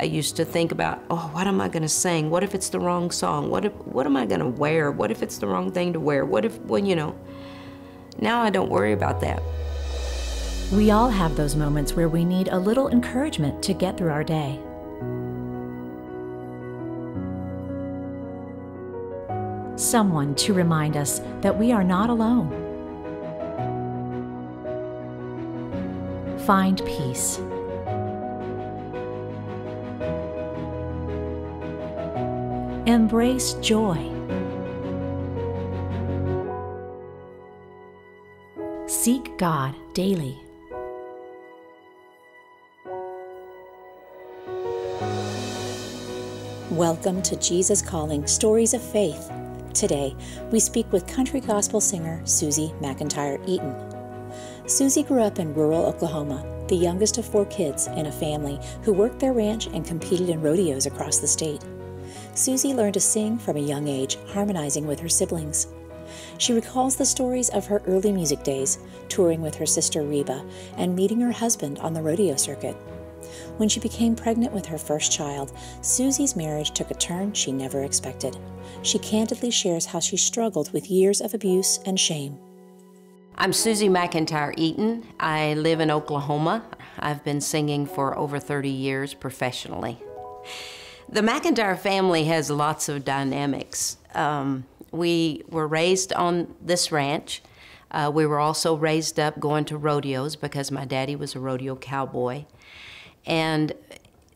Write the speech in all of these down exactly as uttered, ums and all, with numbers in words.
I used to think about, oh, what am I gonna sing? What if it's the wrong song? What if, what am I gonna wear? What if it's the wrong thing to wear? What if, well, you know. Now I don't worry about that. We all have those moments where we need a little encouragement to get through our day. Someone to remind us that we are not alone. Find peace. Embrace joy. Seek God daily. Welcome to Jesus Calling, Stories of Faith. Today, we speak with country gospel singer Susie McEntire Eaton. Susie grew up in rural Oklahoma, the youngest of four kids in a family who worked their ranch and competed in rodeos across the state. Susie learned to sing from a young age, harmonizing with her siblings. She recalls the stories of her early music days, touring with her sister Reba, and meeting her husband on the rodeo circuit. When she became pregnant with her first child, Susie's marriage took a turn she never expected. She candidly shares how she struggled with years of abuse and shame. I'm Susie McEntire Eaton. I live in Oklahoma. I've been singing for over thirty years professionally. The McEntire family has lots of dynamics. Um, we were raised on this ranch. Uh, we were also raised up going to rodeos because my daddy was a rodeo cowboy. And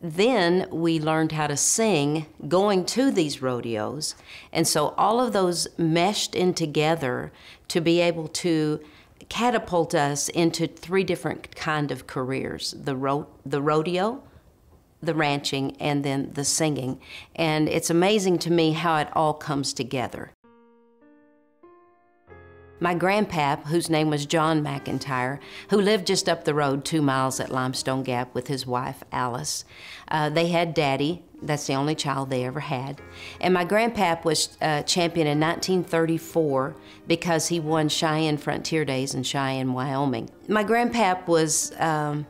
then we learned how to sing going to these rodeos. And so all of those meshed in together to be able to catapult us into three different kind of careers, the ro the rodeo, the ranching, and then the singing. And it's amazing to me how it all comes together. My grandpap, whose name was John McEntire, who lived just up the road two miles at Limestone Gap with his wife, Alice. Uh, they had Daddy. That's the only child they ever had. And my grandpap was uh, champion in nineteen thirty-four because he won Cheyenne Frontier Days in Cheyenne, Wyoming. My grandpap was, um,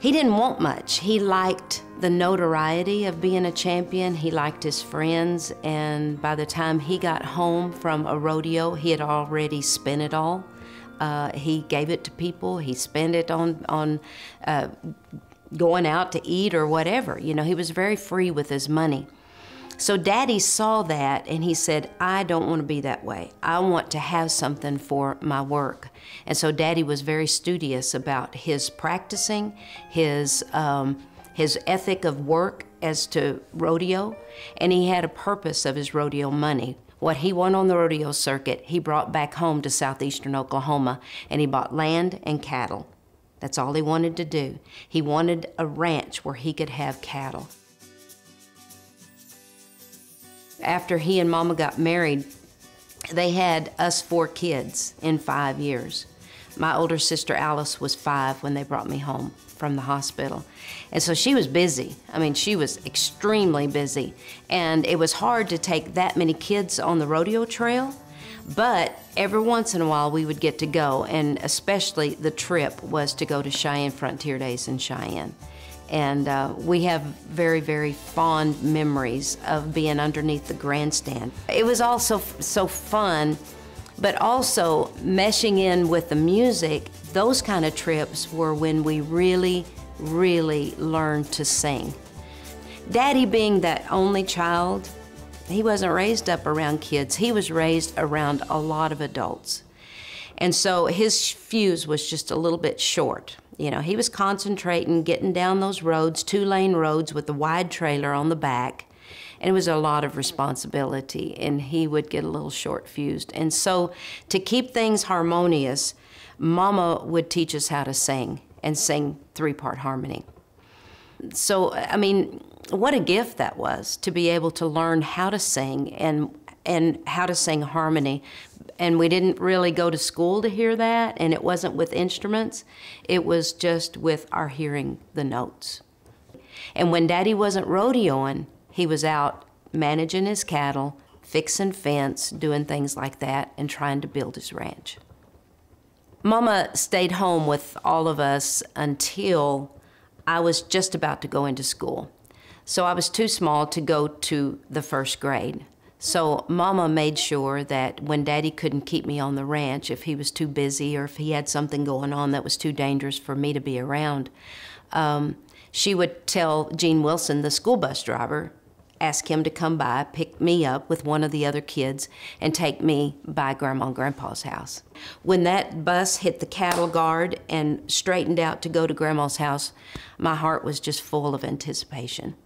he didn't want much. He liked the notoriety of being a champion. He liked his friends, and by the time he got home from a rodeo, he had already spent it all. Uh, he gave it to people. He spent it on, on uh, going out to eat or whatever. You know, he was very free with his money. So Daddy saw that and he said, I don't want to be that way. I want to have something for my work. And so Daddy was very studious about his practicing, his, um, his ethic of work as to rodeo, and he had a purpose of his rodeo money. What he won on the rodeo circuit, he brought back home to southeastern Oklahoma, and he bought land and cattle. That's all he wanted to do. He wanted a ranch where he could have cattle. After he and Mama got married, they had us four kids in five years. My older sister Alice was five when they brought me home from the hospital. And so she was busy. I mean, she was extremely busy. And it was hard to take that many kids on the rodeo trail, but every once in a while we would get to go, and especially the trip was to go to Cheyenne Frontier Days in Cheyenne. And uh, we have very, very fond memories of being underneath the grandstand. It was all so, so fun, but also meshing in with the music. Those kind of trips were when we really, really learned to sing. Daddy being that only child, he wasn't raised up around kids. He was raised around a lot of adults. And so his fuse was just a little bit short. You know, he was concentrating, getting down those roads, two-lane roads with the wide trailer on the back, and it was a lot of responsibility, and he would get a little short-fused. And so to keep things harmonious, Mama would teach us how to sing and sing three-part harmony. So, I mean, what a gift that was, to be able to learn how to sing and and how to sing harmony. And we didn't really go to school to hear that, and it wasn't with instruments. It was just with our hearing the notes. And when Daddy wasn't rodeoing, he was out managing his cattle, fixing fence, doing things like that, and trying to build his ranch. Mama stayed home with all of us until I was just about to go into school. So I was too small to go to the first grade. So Mama made sure that when Daddy couldn't keep me on the ranch, if he was too busy or if he had something going on that was too dangerous for me to be around, um, she would tell Gene Wilson, the school bus driver, ask him to come by, pick me up with one of the other kids, and take me by Grandma and Grandpa's house. When that bus hit the cattle guard and straightened out to go to Grandma's house, my heart was just full of anticipation.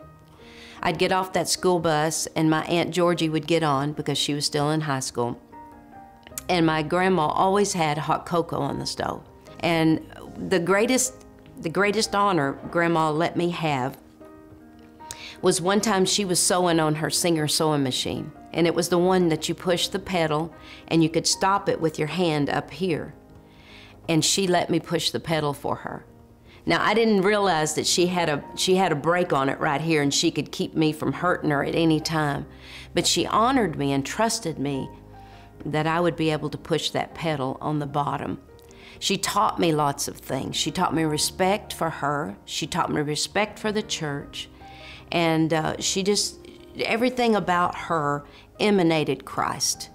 I'd get off that school bus, and my Aunt Georgie would get on because she was still in high school. And my grandma always had hot cocoa on the stove. And the greatest, the greatest honor Grandma let me have was one time she was sewing on her Singer sewing machine. And it was the one that you push the pedal, and you could stop it with your hand up here. And she let me push the pedal for her. Now, I didn't realize that she had a she had a brake on it right here, and she could keep me from hurting her at any time. But she honored me and trusted me that I would be able to push that pedal on the bottom. She taught me lots of things. She taught me respect for her. She taught me respect for the church. And uh, she just, everything about her emanated Christ.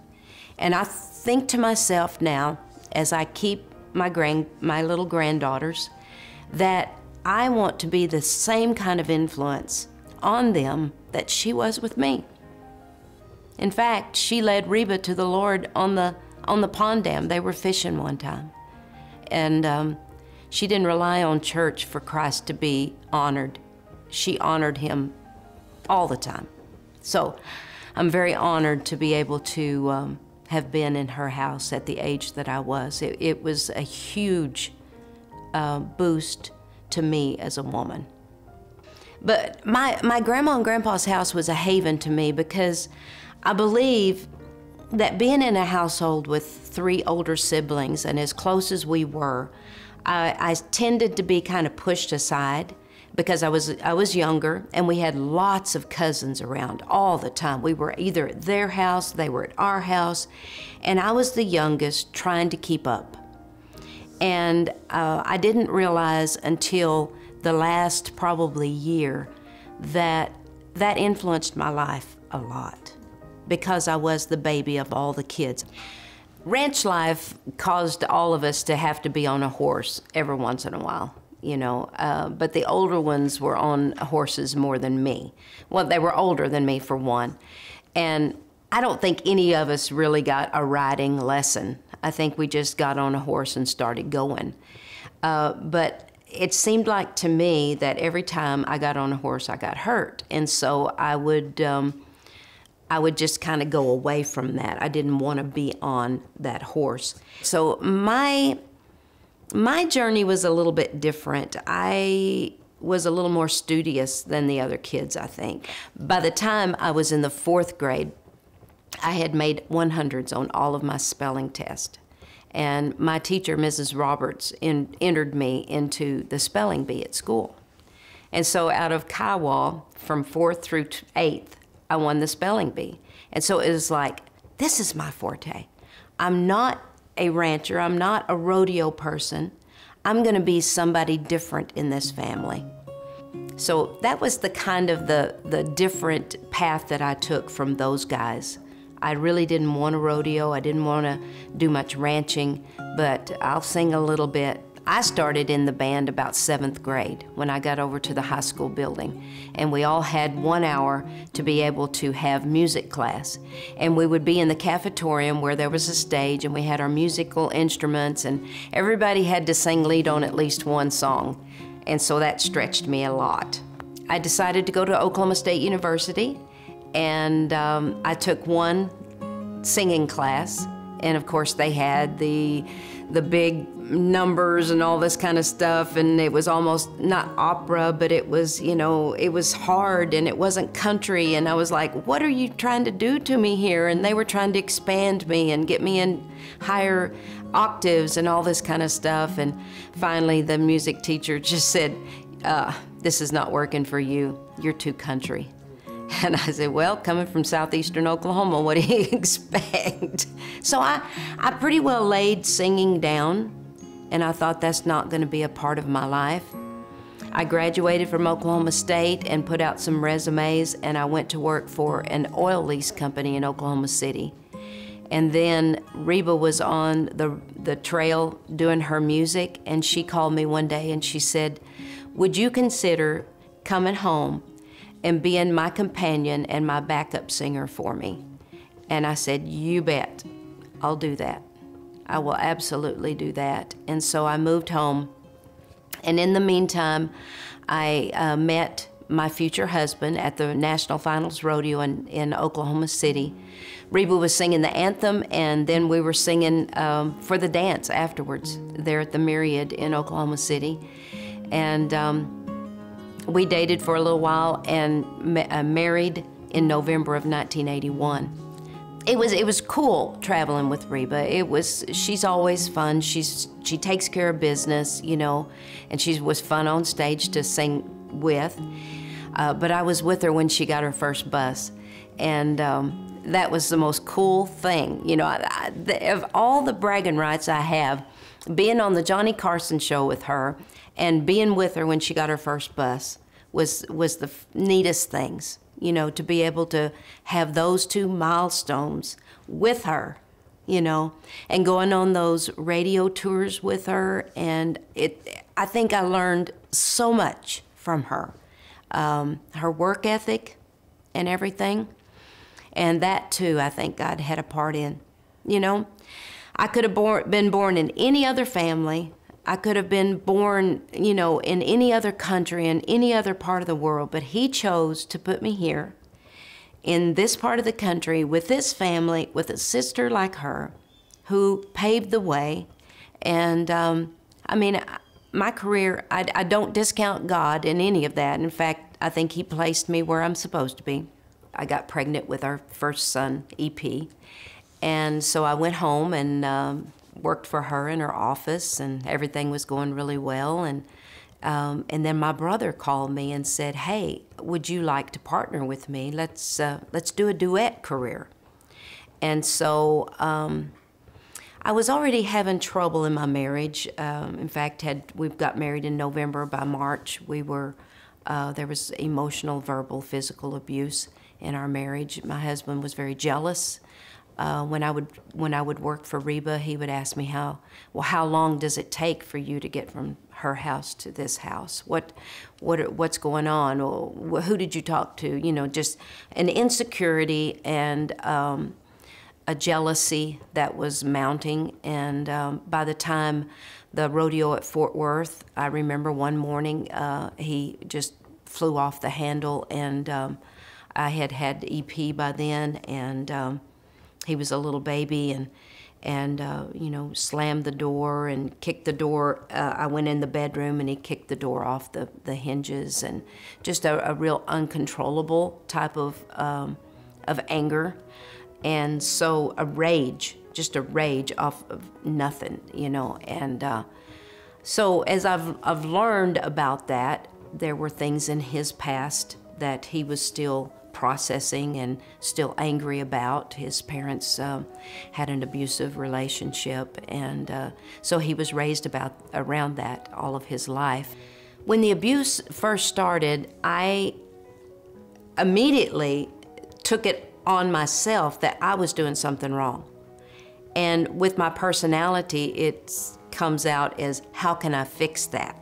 And I think to myself now, as I keep my grand, my little granddaughters, that I want to be the same kind of influence on them that she was with me. In fact, she led Reba to the Lord on the, on the pond dam. They were fishing one time. And um, she didn't rely on church for Christ to be honored. She honored him all the time. So I'm very honored to be able to um, have been in her house at the age that I was. It, it was a huge Uh, boost to me as a woman. But my, my grandma and grandpa's house was a haven to me, because I believe that being in a household with three older siblings and as close as we were, I, I tended to be kind of pushed aside because I was, I was younger, and we had lots of cousins around all the time. We were either at their house, they were at our house, and I was the youngest trying to keep up. And uh, I didn't realize until the last probably year that that influenced my life a lot, because I was the baby of all the kids. Ranch life caused all of us to have to be on a horse every once in a while, you know, uh, but the older ones were on horses more than me. Well, they were older than me, for one. And I don't think any of us really got a riding lesson. I think we just got on a horse and started going. Uh, but it seemed like to me that every time I got on a horse, I got hurt. And so I would, um, I would just kind of go away from that. I didn't want to be on that horse. So my, my journey was a little bit different. I was a little more studious than the other kids, I think. By the time I was in the fourth grade, I had made hundreds on all of my spelling tests. And my teacher, Missus Roberts, in, entered me into the spelling bee at school. And so out of Kiowa, from fourth through eighth, I won the spelling bee. And so it was like, this is my forte. I'm not a rancher. I'm not a rodeo person. I'm going to be somebody different in this family. So that was the kind of the, the different path that I took from those guys. I really didn't want a rodeo. I didn't want to do much ranching, but I'll sing a little bit. I started in the band about seventh grade when I got over to the high school building, and we all had one hour to be able to have music class. And we would be in the cafetorium where there was a stage, and we had our musical instruments, and everybody had to sing lead on at least one song. And so that stretched me a lot. I decided to go to Oklahoma State University, and um, I took one singing class, and of course they had the, the big numbers and all this kind of stuff, and it was almost not opera, but it was, you know, it was hard, and it wasn't country, and I was like, what are you trying to do to me here? And they were trying to expand me and get me in higher octaves and all this kind of stuff, and finally the music teacher just said, uh, this is not working for you, you're too country. And I said, well, coming from southeastern Oklahoma, what do you expect? So I, I pretty well laid singing down, and I thought that's not going to be a part of my life. I graduated from Oklahoma State and put out some resumes, and I went to work for an oil lease company in Oklahoma City. And then Reba was on the, the trail doing her music, and she called me one day and she said, "Would you consider coming home and being my companion and my backup singer for me?" And I said, "You bet, I'll do that. I will absolutely do that." And so I moved home. And in the meantime, I uh, met my future husband at the National Finals Rodeo in, in Oklahoma City. Reba was singing the anthem, and then we were singing um, for the dance afterwards there at the Myriad in Oklahoma City. And um, we dated for a little while and ma uh, married in November of nineteen eighty-one. It was it was cool traveling with Reba. It was she's always fun. She's she takes care of business, you know, and she was fun on stage to sing with. Uh, but I was with her when she got her first bus, and um, that was the most cool thing, you know. I, I, the, of all the bragging rights I have, being on the Johnny Carson show with her and being with her when she got her first bus was was the neatest things, you know, to be able to have those two milestones with her, you know, and going on those radio tours with her. And it, I think I learned so much from her, um, her work ethic and everything. And that too, I think God had a part in, you know. I could have born, been born in any other family. I could have been born, you know, in any other country, in any other part of the world, but He chose to put me here in this part of the country with this family, with a sister like her who paved the way. And um, I mean, my career, I, I don't discount God in any of that. In fact, I think He placed me where I'm supposed to be. I got pregnant with our first son, E P, and so I went home and um, worked for her in her office, and everything was going really well. And um, and then my brother called me and said, "Hey, would you like to partner with me? Let's uh, let's do a duet career." And so um, I was already having trouble in my marriage. Um, in fact, had we got married in November, by March we were uh, there was emotional, verbal, physical abuse in our marriage. My husband was very jealous. Uh, when I would when I would work for Reba, he would ask me, how well how long does it take for you to get from her house to this house? What what what's going on? Or who did you talk to? You know, just an insecurity and um, a jealousy that was mounting. And um, by the time the rodeo at Fort Worth, I remember one morning uh, he just flew off the handle, and um, I had had E P by then, and um, he was a little baby, and, and uh, you know, slammed the door and kicked the door. Uh, I went in the bedroom, and he kicked the door off the, the hinges, and just a, a real uncontrollable type of, um, of anger. And so a rage, just a rage off of nothing, you know. And uh, so as I've, I've learned about that, there were things in his past that he was still processing and still angry about. His parents uh, had an abusive relationship, and uh, so he was raised about around that all of his life. When the abuse first started, I immediately took it on myself that I was doing something wrong. And with my personality, it comes out as, how can I fix that?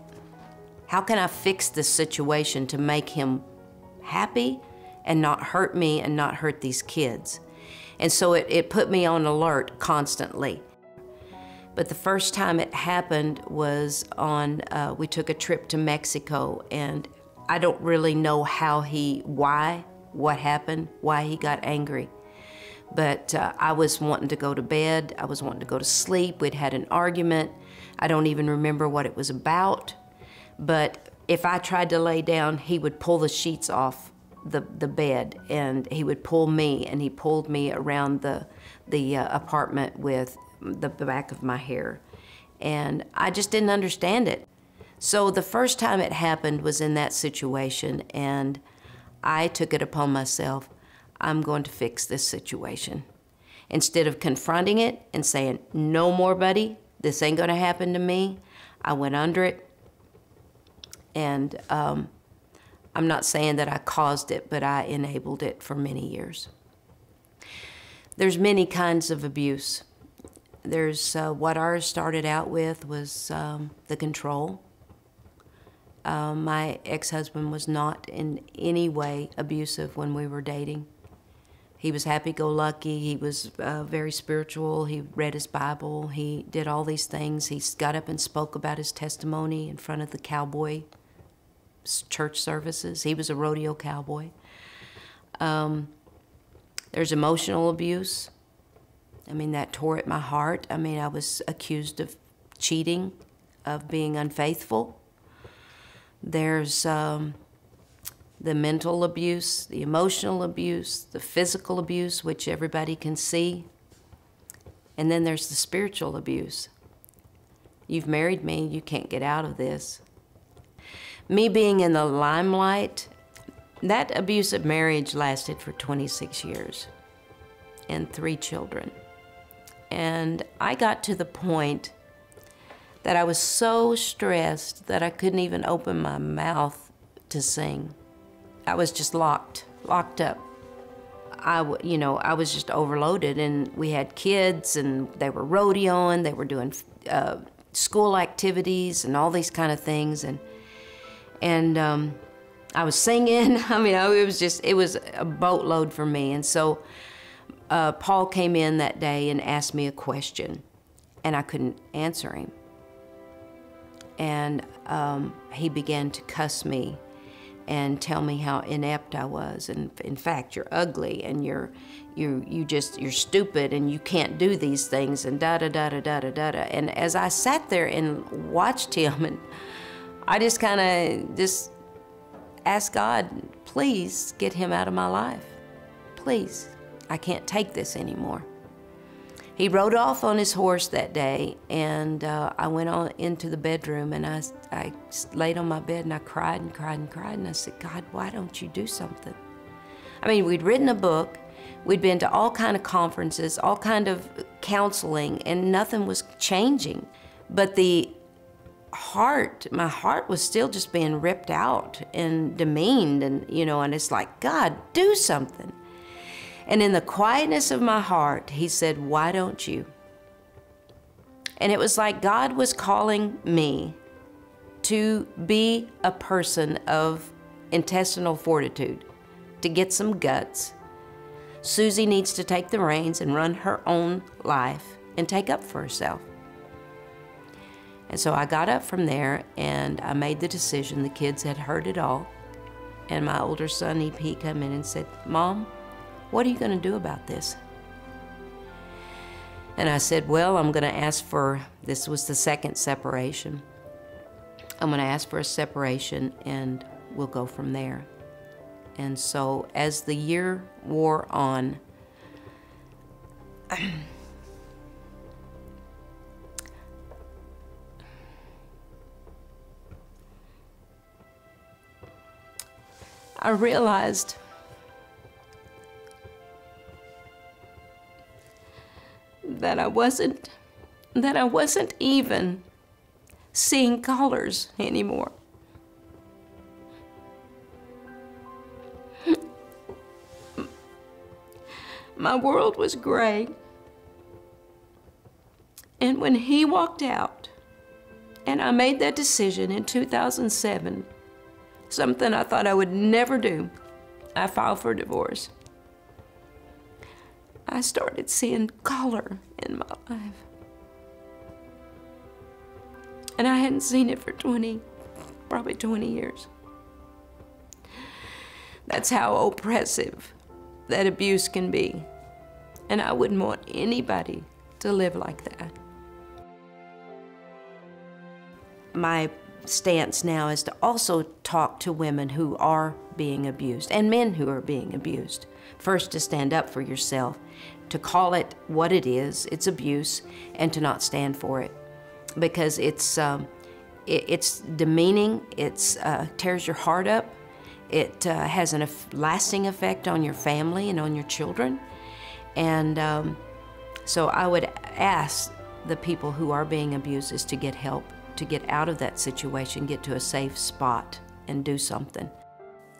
How can I fix this situation to make him happy and not hurt me and not hurt these kids? And so it, it put me on alert constantly. But the first time it happened was on, uh, we took a trip to Mexico, and I don't really know how he, why, what happened, why he got angry. But uh, I was wanting to go to bed, I was wanting to go to sleep, we'd had an argument. I don't even remember what it was about, but if I tried to lay down, he would pull the sheets off The, the bed, and he would pull me, and he pulled me around the, the uh, apartment with the back of my hair. And I just didn't understand it. So the first time it happened was in that situation, and I took it upon myself, I'm going to fix this situation. Instead of confronting it and saying, "No more, buddy, this ain't gonna happen to me," I went under it And um, I'm not saying that I caused it, but I enabled it for many years. There's many kinds of abuse. There's uh, what ours started out with was um, the control. Uh, my ex-husband was not in any way abusive when we were dating. He was happy-go-lucky, he was uh, very spiritual, he read his Bible, he did all these things. He got up and spoke about his testimony in front of the cowboy church services. He was a rodeo cowboy. Um, there's emotional abuse. I mean, that tore at my heart. I mean, I was accused of cheating, of being unfaithful. There's um, the mental abuse, the emotional abuse, the physical abuse, which everybody can see. And then there's the spiritual abuse. You've married me, you can't get out of this. Me being in the limelight, that abusive marriage lasted for twenty-six years and three children. And I got to the point that I was so stressed that I couldn't even open my mouth to sing. I was just locked, locked up. I, you know, I was just overloaded, and we had kids, and they were rodeoing, they were doing uh, school activities and all these kind of things, and and um, I was singing. I mean, I, it was just, it was a boatload for me. And so uh, Paul came in that day and asked me a question, and I couldn't answer him. And um, he began to cuss me and tell me how inept I was. And in fact, you're ugly, and you're, you, you just, you're stupid, and you can't do these things, and da da da da da da da. And as I sat there and watched him, and I just kind of just asked God, please get him out of my life, please. I can't take this anymore. He rode off on his horse that day, and uh, I went on into the bedroom, and I, I laid on my bed, and I cried and cried and cried, and I said, God, why don't you do something? I mean, we'd written a book, we'd been to all kind of conferences, all kind of counseling, and nothing was changing. But the heart, my heart was still just being ripped out and demeaned, and you know, and it's like, God, do something. And in the quietness of my heart, he said, why don't you? And it was like God was calling me to be a person of intestinal fortitude, to get some guts. Susie needs to take the reins and run her own life and take up for herself. And so I got up from there, and I made the decision. The kids had heard it all. And my older son, E P, came in and said, Mom, what are you going to do about this? And I said, well, I'm going to ask for, this was the second separation. I'm going to ask for a separation, and we'll go from there. And so as the year wore on, I realized that I wasn't, that I wasn't even seeing colors anymore. My world was gray. And when he walked out, and I made that decision in two thousand seven, something I thought I would never do, I filed for divorce. I started seeing color in my life. And I hadn't seen it for twenty, probably twenty years. That's how oppressive that abuse can be. And I wouldn't want anybody to live like that. My stance now is to also talk to women who are being abused and men who are being abused. First, to stand up for yourself, to call it what it is, it's abuse, and to not stand for it. Because it's, um, it, it's demeaning, it uh, tears your heart up, it uh, has a lasting effect on your family and on your children. And um, so I would ask the people who are being abused is to get help, to get out of that situation, get to a safe spot, and do something.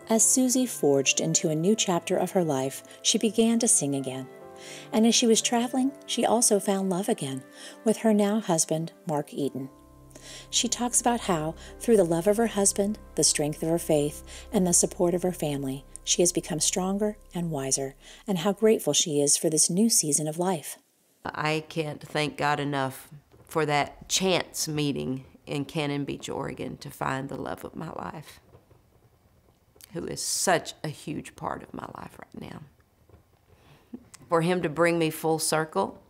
As Susie forged into a new chapter of her life, she began to sing again. And as she was traveling, she also found love again with her now husband, Mark Eaton. She talks about how, through the love of her husband, the strength of her faith, and the support of her family, she has become stronger and wiser, and how grateful she is for this new season of life. I can't thank God enough for that chance meeting in Cannon Beach, Oregon, to find the love of my life, who is such a huge part of my life right now. For him to bring me full circle,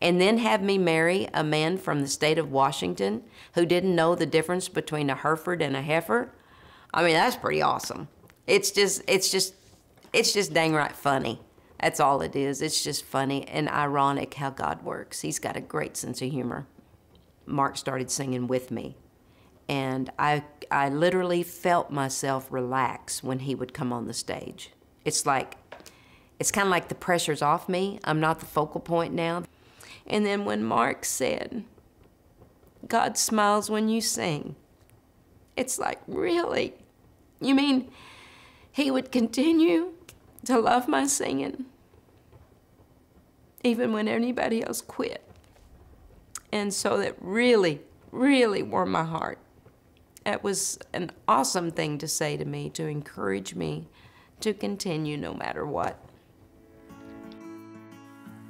and then have me marry a man from the state of Washington who didn't know the difference between a Hereford and a heifer. I mean, that's pretty awesome. It's just, it's just, it's just dang right funny. That's all it is. It's just funny and ironic how God works. He's got a great sense of humor. Mark started singing with me, and I, I literally felt myself relax when he would come on the stage. It's like, it's kind of like the pressure's off me. I'm not the focal point now. And then when Mark said, "God smiles when you sing," it's like, really? You mean he would continue to love my singing even when anybody else quit? And so that really, really warmed my heart. That was an awesome thing to say to me, to encourage me to continue no matter what.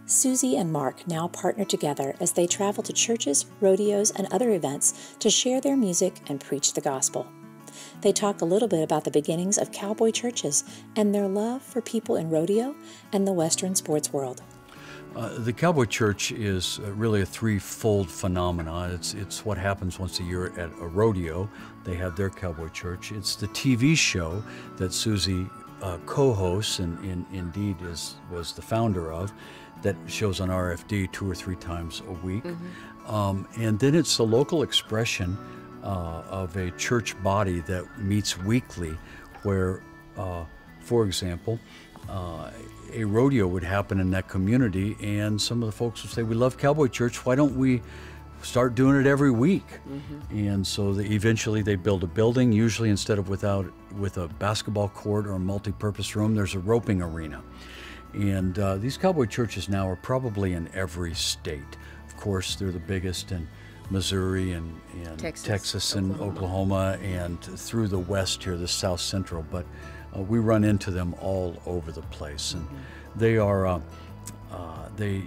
Susie and Mark now partner together as they travel to churches, rodeos, and other events to share their music and preach the gospel. They talk a little bit about the beginnings of cowboy churches and their love for people in rodeo and the Western sports world. Uh, the cowboy church is uh, really a three-fold phenomenon. It's, it's what happens once a year at a rodeo. They have their cowboy church. It's the T V show that Susie uh, co-hosts and, and indeed is, was the founder of, that shows on R F D two or three times a week. Mm-hmm. Um, and then it's the local expression uh, of a church body that meets weekly where, uh, for example, uh, a rodeo would happen in that community, and some of the folks would say, "We love Cowboy Church, why don't we start doing it every week?" Mm-hmm. And so they, eventually they build a building, usually instead of without, with a basketball court or a multi-purpose room, there's a roping arena. And uh, these cowboy churches now are probably in every state. Of course, they're the biggest in Missouri and, and Texas, Texas and Oklahoma. Oklahoma, and through the west here, the South Central. But uh, we run into them all over the place. And mm-hmm. they are, uh, uh, they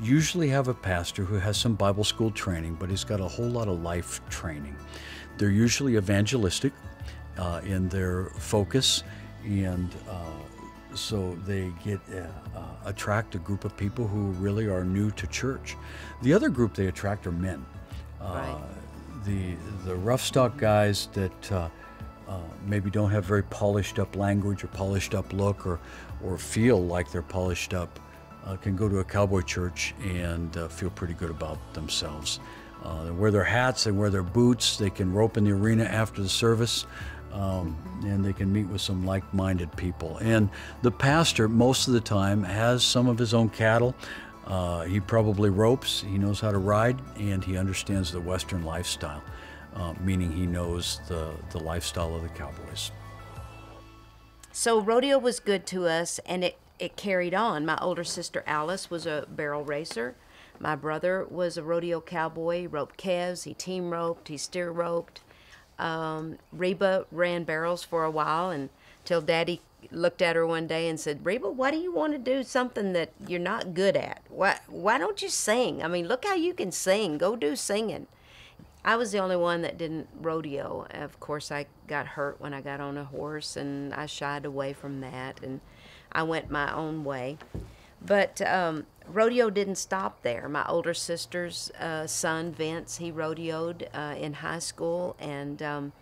usually have a pastor who has some Bible school training, but he's got a whole lot of life training. They're usually evangelistic uh, in their focus, and uh, so they get uh, uh, attract a group of people who really are new to church. The other group they attract are men, uh, right. the the rough stock guys that uh, uh, maybe don't have very polished up language or polished up look or or feel like they're polished up, uh, can go to a cowboy church and uh, feel pretty good about themselves. Uh, they wear their hats, they wear their boots, they can rope in the arena after the service. Um, and they can meet with some like-minded people. And the pastor, most of the time, has some of his own cattle. Uh, he probably ropes, he knows how to ride, and he understands the Western lifestyle, uh, meaning he knows the, the lifestyle of the cowboys. So rodeo was good to us, and it, it carried on. My older sister, Alice, was a barrel racer. My brother was a rodeo cowboy. He roped calves, he team roped, he steer roped. Um, Reba ran barrels for a while, and till Daddy looked at her one day and said, "Reba, why do you want to do something that you're not good at? Why, why don't you sing? I mean, look how you can sing. Go do singing." I was the only one that didn't rodeo. Of course, I got hurt when I got on a horse, and I shied away from that, and I went my own way. But um, rodeo didn't stop there. My older sister's uh, son, Vince, he rodeoed uh, in high school, and um,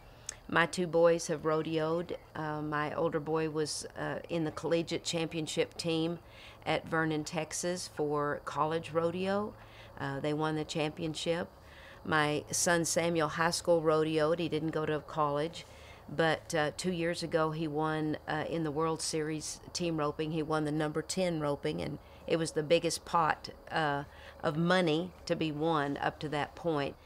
my two boys have rodeoed. Uh, my older boy was uh, in the collegiate championship team at Vernon, Texas for college rodeo. Uh, they won the championship. My son, Samuel, high school rodeoed. He didn't go to college. But uh, two years ago, he won uh, in the World Series team roping. He won the number ten roping, and it was the biggest pot uh, of money to be won up to that point.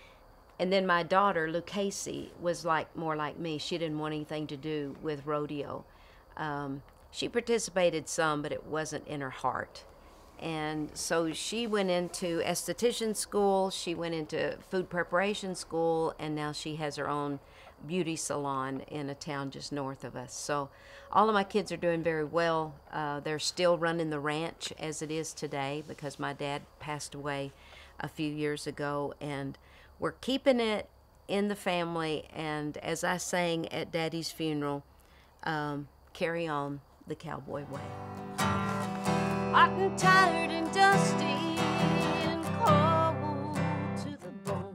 And then my daughter, Lucasie, was like more like me. She didn't want anything to do with rodeo. Um, she participated some, but it wasn't in her heart. And so she went into esthetician school, she went into food preparation school, and now she has her own beauty salon in a town just north of us. So all of my kids are doing very well. Uh, they're still running the ranch as it is today because my dad passed away a few years ago, and we're keeping it in the family. And as I sang at Daddy's funeral, um, carry on the cowboy way. Hot and tired and dusty and cold to the bone,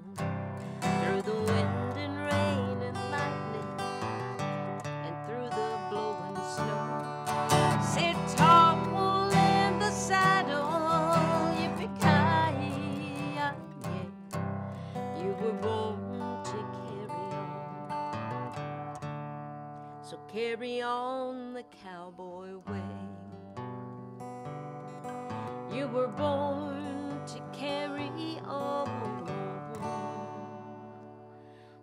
through the wind and rain and lightning and through the blowing snow. Sit tall in the saddle, yippee-ki-yay, you were born to carry on. So carry on the cowboy way. You were born to carry on,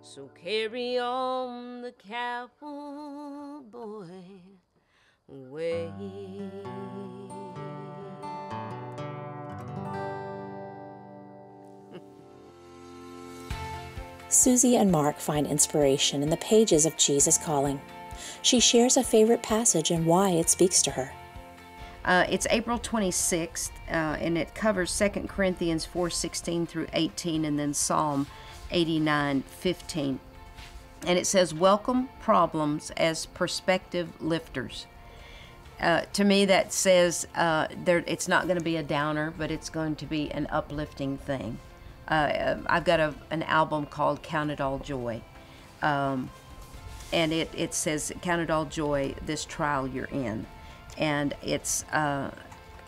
so carry on the cowboy way. Susie and Mark find inspiration in the pages of Jesus Calling. She shares a favorite passage and why it speaks to her. Uh, it's April twenty-sixth, uh, and it covers Second Corinthians four sixteen through eighteen, and then Psalm eighty-nine fifteen. And it says, welcome problems as perspective lifters. Uh, to me, that says uh, there, it's not going to be a downer, but it's going to be an uplifting thing. Uh, I've got a, an album called Count It All Joy, um, and it, it says, count it all joy, this trial you're in. And it's uh,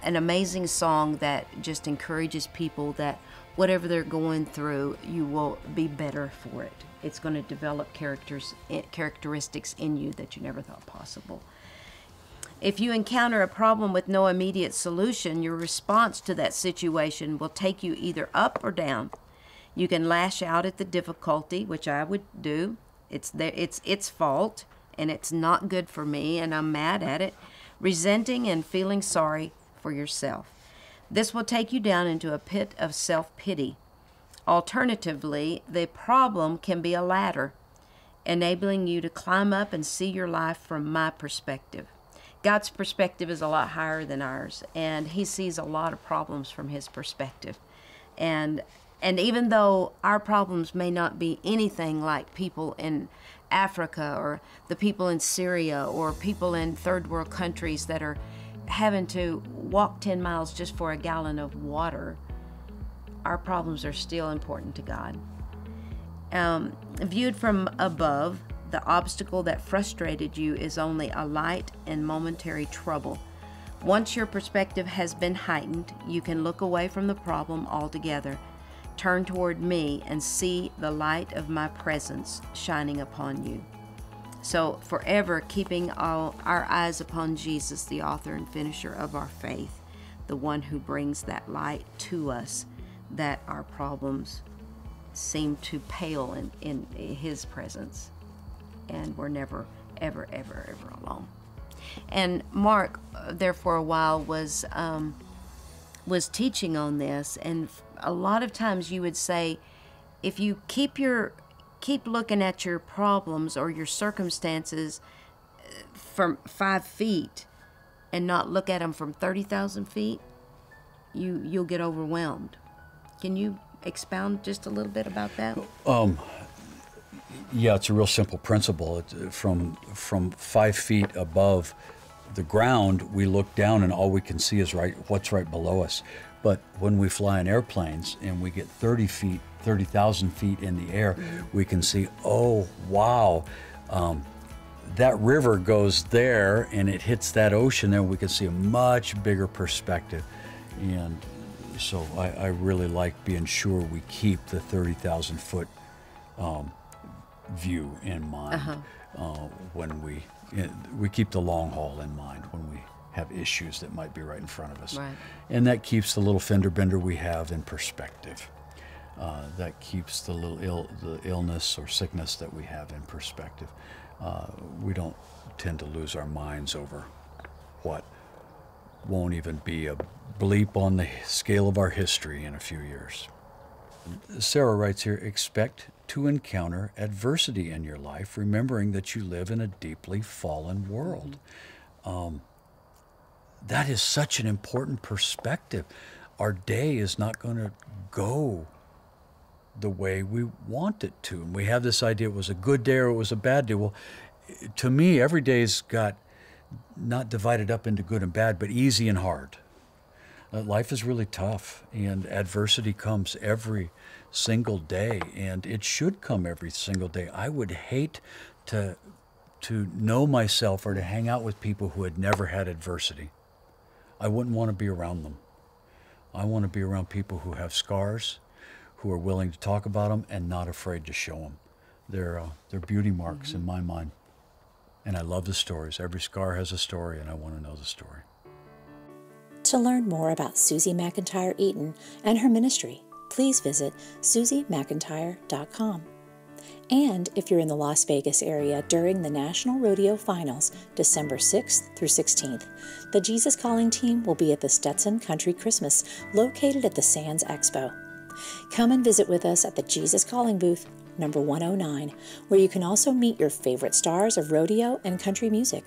an amazing song that just encourages people that whatever they're going through, you will be better for it. It's going to develop characters, characteristics in you that you never thought possible. If you encounter a problem with no immediate solution, your response to that situation will take you either up or down. You can lash out at the difficulty, which I would do. It's their, it's its fault, and it's not good for me, and I'm mad at it. Resenting and feeling sorry for yourself. This will take you down into a pit of self-pity. Alternatively, the problem can be a ladder, enabling you to climb up and see your life from my perspective. God's perspective is a lot higher than ours, and he sees a lot of problems from his perspective. And and even though our problems may not be anything like people in Africa or the people in Syria or people in third world countries that are having to walk ten miles just for a gallon of water, our problems are still important to God. Um, viewed from above, the obstacle that frustrated you is only a light and momentary trouble. Once your perspective has been heightened, you can look away from the problem altogether. Turn toward me and see the light of my presence shining upon you. So forever keeping all our eyes upon Jesus, the author and finisher of our faith, the one who brings that light to us, that our problems seem to pale in, in his presence. And we're never, ever, ever, ever alone. And Mark, there for a while, was, um, was teaching on this, and a lot of times you would say, if you keep your keep looking at your problems or your circumstances from five feet and not look at them from thirty thousand feet, you you'll get overwhelmed. Can you expound just a little bit about that? Um, yeah, it's a real simple principle. It, from from five feet above the ground, we look down and all we can see is right what's right below us. But when we fly in airplanes and we get thirty feet, thirty thousand feet in the air, we can see, oh, wow, um, that river goes there and it hits that ocean there. We can see a much bigger perspective. And so I, I really like being sure we keep the thirty thousand foot um, view in mind. Uh-huh. uh, when we, we keep the long haul in mind when we have issues that might be right in front of us. Right. And that keeps the little fender bender we have in perspective. uh, that keeps the little ill, the illness or sickness that we have in perspective. Uh, we don't tend to lose our minds over what won't even be a bleep on the scale of our history in a few years. Sarah writes here, expect to encounter adversity in your life, remembering that you live in a deeply fallen world. Um, that is such an important perspective. Our day is not going to go the way we want it to. And we have this idea it was a good day or it was a bad day. Well, to me, every day's got not divided up into good and bad, but easy and hard. Uh, life is really tough, and adversity comes every single day, and it should come every single day. I would hate to, to know myself or to hang out with people who had never had adversity. I wouldn't want to be around them. I want to be around people who have scars, who are willing to talk about them and not afraid to show them. They're, uh, they're beauty marks mm-hmm. in my mind, and I love the stories. Every scar has a story, and I want to know the story. To learn more about Susie McEntire Eaton and her ministry, please visit susie mcintyre dot com. And if you're in the Las Vegas area during the National Rodeo Finals, December sixth through sixteenth, the Jesus Calling team will be at the Stetson Country Christmas, located at the Sands Expo. Come and visit with us at the Jesus Calling booth, number one oh nine, where you can also meet your favorite stars of rodeo and country music.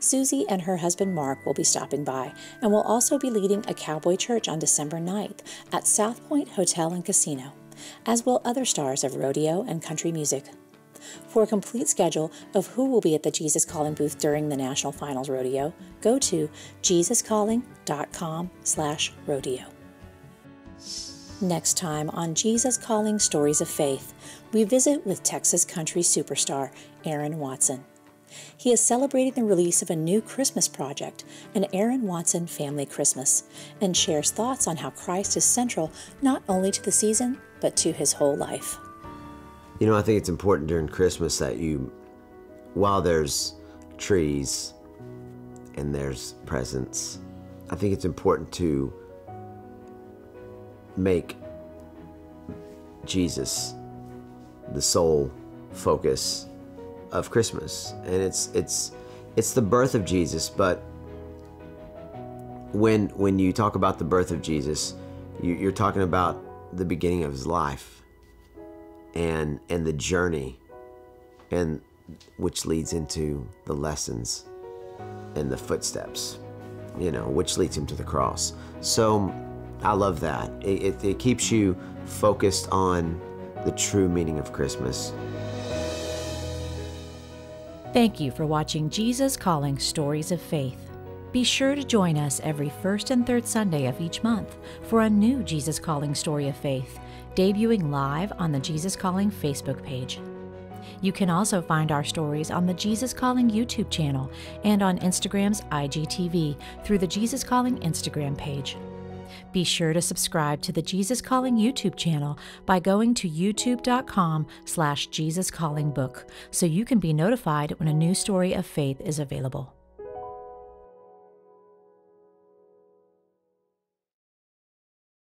Susie and her husband Mark will be stopping by and will also be leading a cowboy church on December ninth at South Point Hotel and Casino, as will other stars of rodeo and country music. For a complete schedule of who will be at the Jesus Calling booth during the National Finals Rodeo, go to jesus calling dot com slash rodeo. Next time on Jesus Calling Stories of Faith, we visit with Texas country superstar Aaron Watson. He is celebrating the release of a new Christmas project, an Aaron Watson Family Christmas, and shares thoughts on how Christ is central not only to the season, but to his whole life. You know, I think it's important during Christmas that you, while there's trees and there's presents, I think it's important to make Jesus the sole focus of Christmas, and it's it's it's the birth of Jesus. But when when you talk about the birth of Jesus, you, you're talking about the beginning of his life, and and the journey, and which leads into the lessons and the footsteps, you know, which leads him to the cross. So I love that. It, it, it keeps you focused on the true meaning of Christmas. Thank you for watching Jesus Calling Stories of Faith. Be sure to join us every first and third Sunday of each month for a new Jesus Calling Story of Faith, debuting live on the Jesus Calling Facebook page. You can also find our stories on the Jesus Calling YouTube channel and on Instagram's I G T V through the Jesus Calling Instagram page. Be sure to subscribe to the Jesus Calling YouTube channel by going to youtube dot com slash Jesus Calling Book so you can be notified when a new story of faith is available.